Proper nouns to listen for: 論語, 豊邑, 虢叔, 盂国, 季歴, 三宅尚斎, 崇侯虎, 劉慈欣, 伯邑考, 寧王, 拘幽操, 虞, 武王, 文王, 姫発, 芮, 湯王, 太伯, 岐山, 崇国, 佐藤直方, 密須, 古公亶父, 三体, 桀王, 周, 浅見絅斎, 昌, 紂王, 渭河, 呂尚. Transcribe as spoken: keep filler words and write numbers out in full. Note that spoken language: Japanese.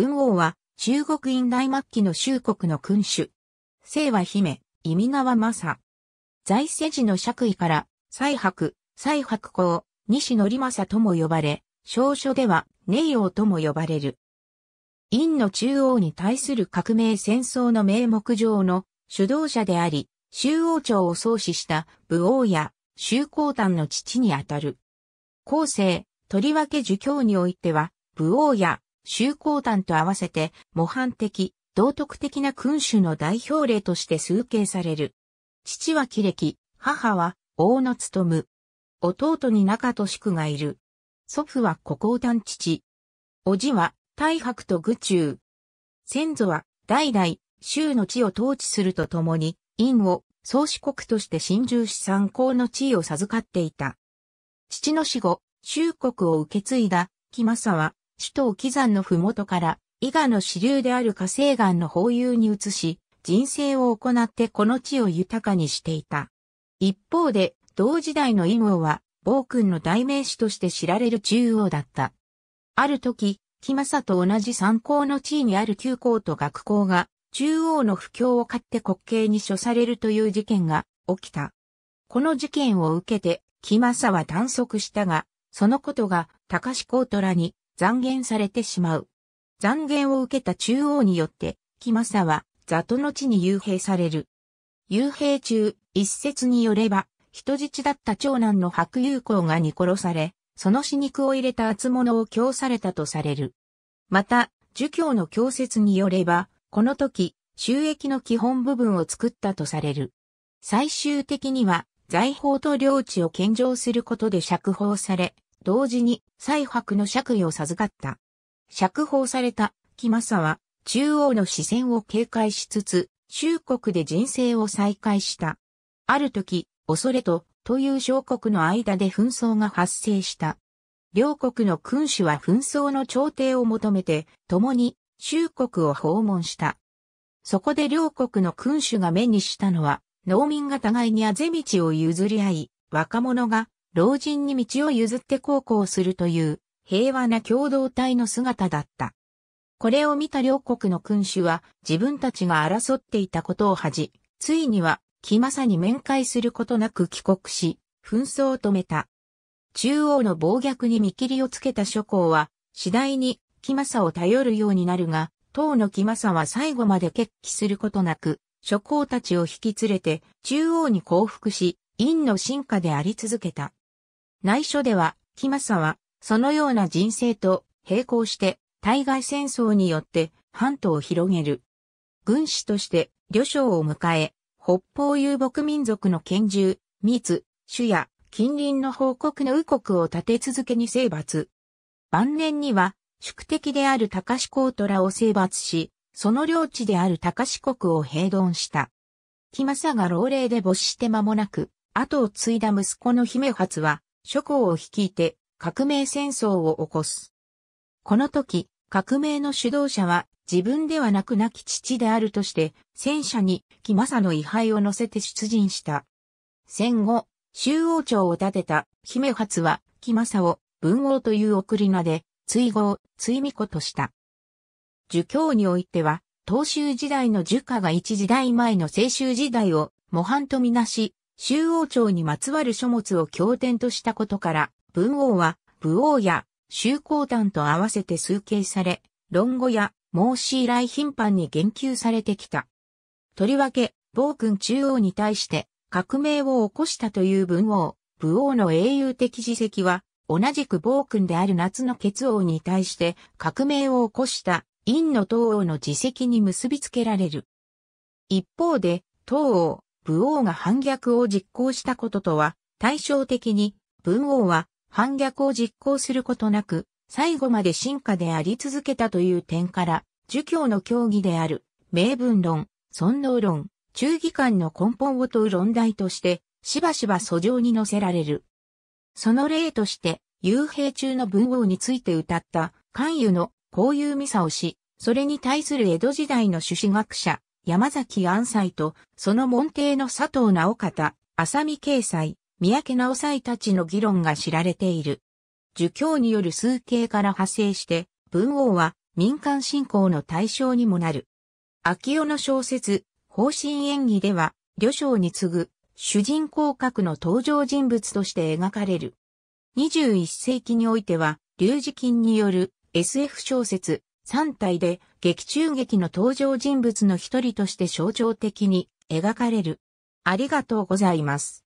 文王は中国院大末期の周国の君主。姓は姫、意味名は政。在世時の爵位から、西伯、西伯侯、西則政とも呼ばれ、小書では、寧王とも呼ばれる。殷の中央に対する革命戦争の名目上の主導者であり、周王朝を創始した武王や周皇旦の父にあたる。後世、とりわけ儒教においては、武王や周皇旦と合わせて模範的、道徳的な君主の代表例として崇敬される。父は季暦、母は王の務。弟に仲と宿がいる。祖父は古皇旦父。叔父は太白と愚仲。先祖は代々周の地を統治するとともに、殷を宗主国として親従し三公の地位を授かっていた。父の死後、周国を受け継いだ季政は、首都を祁山のふもとから、伊賀の支流である河西岸の方遊に移し、人生を行ってこの地を豊かにしていた。一方で、同時代の殷王は、暴君の代名詞として知られる中央だった。ある時、季政と同じ三公の地位にある旧公と学公が、中央の布教を買って国刑に処されるという事件が起きた。この事件を受けて、季政は短足したが、そのことが高師公虎に讒言されてしまう。讒言を受けた中央によって、季政は座頭の地に幽閉される。幽閉中、一説によれば、人質だった長男の伯友侯が煮殺され、その死肉を入れた厚物を供されたとされる。また、儒教の教説によれば、この時、収益の基本部分を作ったとされる。最終的には、財宝と領地を献上することで釈放され、同時に西伯の爵位を授かった。釈放された季政は中央の視線を警戒しつつ、周国で人生を再開した。ある時、恐れと、という小国の間で紛争が発生した。両国の君主は紛争の調停を求めて、共に周国を訪問した。そこで両国の君主が目にしたのは、農民が互いにあぜ道を譲り合い、若者が老人に道を譲って孝行するという平和な共同体の姿だった。これを見た両国の君主は自分たちが争っていたことを恥じ、ついには季政に面会することなく帰国し、紛争を止めた。中央の暴虐に見切りをつけた諸侯は次第に季政を頼るようになるが、当の季政は最後まで決起することなく、諸侯たちを引き連れて中央に降伏し、殷の臣下であり続けた。内書では、季政は、そのような人生と並行して、対外戦争によって、版図を広げる。軍師として、呂将を迎え、北方遊牧民族の犬獣、密、朱や、近隣の方国の右国を立て続けに征伐。晩年には、宿敵である高師公虎を征伐し、その領地である高師国を平屯した。季政が老齢で没して間もなく、後を継いだ息子の姫初は、諸侯を率いて革命戦争を起こす。この時、革命の主導者は自分ではなく亡き父であるとして、戦車に季政の位牌を乗せて出陣した。戦後、周王朝を建てた姫初は季政を文王という送り名で、追号、追巫子とした。儒教においては、東周時代の儒家が一時代前の青州時代を模範とみなし、周王朝にまつわる書物を経典としたことから、文王は武王や周皇旦と合わせて崇敬され、論語や孟子以来頻繁に言及されてきた。とりわけ、暴君中央に対して革命を起こしたという文王、武王の英雄的事跡は、同じく暴君である夏の決王に対して革命を起こした。殷の東王の事績に結びつけられる。一方で、東王、武王が反逆を実行したこととは、対照的に、文王は反逆を実行することなく、最後まで臣下であり続けたという点から、儒教の教義である、名分論、尊王論、忠義観の根本を問う論題として、しばしば俎上に載せられる。その例として、幽閉中の文王について歌った、関羽の、こういうミサをし、それに対する江戸時代の朱子学者、山崎安斎と、その門弟の佐藤直方、浅見慶斎、三宅直斎たちの議論が知られている。儒教による崇敬から派生して、文王は民間信仰の対象にもなる。秋代の小説、芳心縁起では、呂章に次ぐ、主人公格の登場人物として描かれる。にじゅういっ世紀においては、龍二金による エスエフ 小説、三体で、劇中劇の登場人物の一人として象徴的に描かれる。ありがとうございます。